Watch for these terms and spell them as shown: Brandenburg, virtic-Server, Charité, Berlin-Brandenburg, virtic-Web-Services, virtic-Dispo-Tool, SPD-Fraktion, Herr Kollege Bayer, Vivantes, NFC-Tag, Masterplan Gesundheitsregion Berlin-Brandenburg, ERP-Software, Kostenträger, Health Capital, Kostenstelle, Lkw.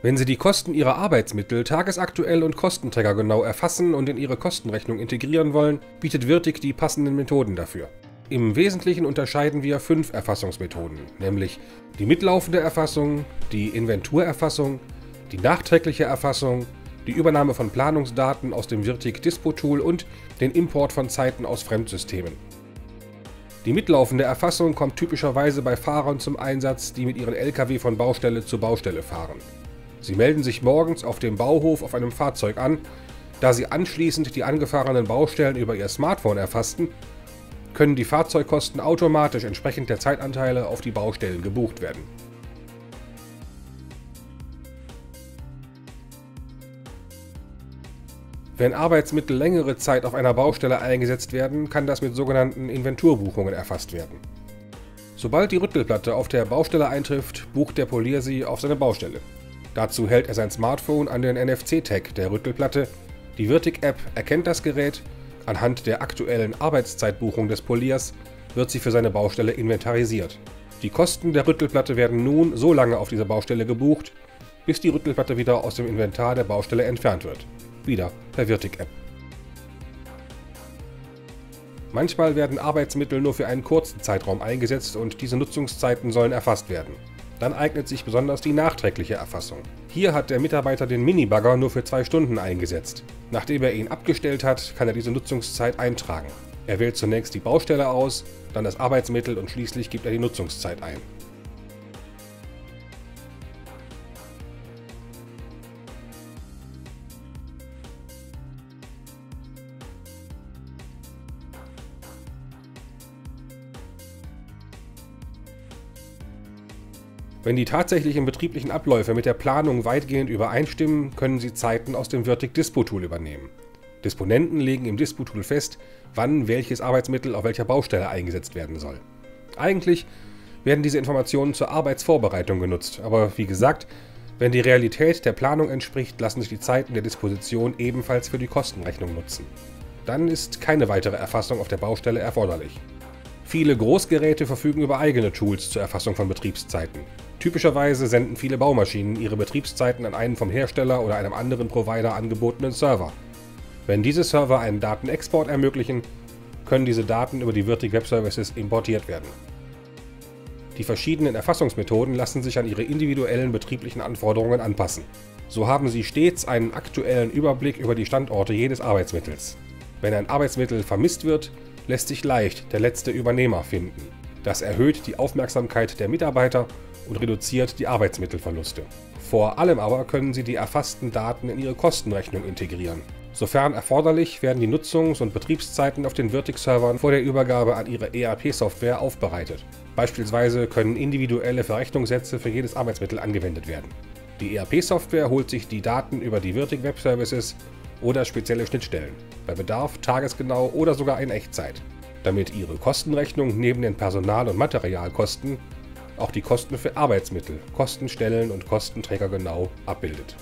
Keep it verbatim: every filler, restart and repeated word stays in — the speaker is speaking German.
Wenn Sie die Kosten Ihrer Arbeitsmittel tagesaktuell und kostenträgergenau erfassen und in Ihre Kostenrechnung integrieren wollen, bietet Virtic die passenden Methoden dafür. Im Wesentlichen unterscheiden wir fünf Erfassungsmethoden, nämlich die mitlaufende Erfassung, die Inventurerfassung, die nachträgliche Erfassung, die Übernahme von Planungsdaten aus dem Virtic-Dispo-Tool und den Import von Zeiten aus Fremdsystemen. Die mitlaufende Erfassung kommt typischerweise bei Fahrern zum Einsatz, die mit ihren L K W von Baustelle zu Baustelle fahren. Sie melden sich morgens auf dem Bauhof auf einem Fahrzeug an. Da sie anschließend die angefahrenen Baustellen über ihr Smartphone erfassten, können die Fahrzeugkosten automatisch entsprechend der Zeitanteile auf die Baustellen gebucht werden. Wenn Arbeitsmittel längere Zeit auf einer Baustelle eingesetzt werden, kann das mit sogenannten Inventurbuchungen erfasst werden. Sobald die Rüttelplatte auf der Baustelle eintrifft, bucht der Polier sie auf seine Baustelle. Dazu hält er sein Smartphone an den N F C-Tag der Rüttelplatte. Die Virtic-App erkennt das Gerät. Anhand der aktuellen Arbeitszeitbuchung des Poliers wird sie für seine Baustelle inventarisiert. Die Kosten der Rüttelplatte werden nun so lange auf dieser Baustelle gebucht, bis die Rüttelplatte wieder aus dem Inventar der Baustelle entfernt wird. Wieder per Virtic-App. Manchmal werden Arbeitsmittel nur für einen kurzen Zeitraum eingesetzt und diese Nutzungszeiten sollen erfasst werden. Dann eignet sich besonders die nachträgliche Erfassung. Hier hat der Mitarbeiter den Minibagger nur für zwei Stunden eingesetzt. Nachdem er ihn abgestellt hat, kann er diese Nutzungszeit eintragen. Er wählt zunächst die Baustelle aus, dann das Arbeitsmittel und schließlich gibt er die Nutzungszeit ein. Wenn die tatsächlichen betrieblichen Abläufe mit der Planung weitgehend übereinstimmen, können Sie Zeiten aus dem Virtic-Dispo-Tool übernehmen. Disponenten legen im Dispo-Tool fest, wann welches Arbeitsmittel auf welcher Baustelle eingesetzt werden soll. Eigentlich werden diese Informationen zur Arbeitsvorbereitung genutzt, aber wie gesagt, wenn die Realität der Planung entspricht, lassen sich die Zeiten der Disposition ebenfalls für die Kostenrechnung nutzen. Dann ist keine weitere Erfassung auf der Baustelle erforderlich. Viele Großgeräte verfügen über eigene Tools zur Erfassung von Betriebszeiten. Typischerweise senden viele Baumaschinen ihre Betriebszeiten an einen vom Hersteller oder einem anderen Provider angebotenen Server. Wenn diese Server einen Datenexport ermöglichen, können diese Daten über die virtic-Web-Services importiert werden. Die verschiedenen Erfassungsmethoden lassen sich an ihre individuellen betrieblichen Anforderungen anpassen. So haben Sie stets einen aktuellen Überblick über die Standorte jedes Arbeitsmittels. Wenn ein Arbeitsmittel vermisst wird, lässt sich leicht der letzte Übernehmer finden. Das erhöht die Aufmerksamkeit der Mitarbeiter und reduziert die Arbeitsmittelverluste. Vor allem aber können Sie die erfassten Daten in Ihre Kostenrechnung integrieren. Sofern erforderlich, werden die Nutzungs- und Betriebszeiten auf den Virtic-Servern vor der Übergabe an Ihre E R P-Software aufbereitet. Beispielsweise können individuelle Verrechnungssätze für jedes Arbeitsmittel angewendet werden. Die E R P-Software holt sich die Daten über die Virtic-Web-Services oder spezielle Schnittstellen, bei Bedarf tagesgenau oder sogar in Echtzeit, damit Ihre Kostenrechnung neben den Personal- und Materialkosten auch die Kosten für Arbeitsmittel, Kostenstellen und Kostenträger genau abbildet.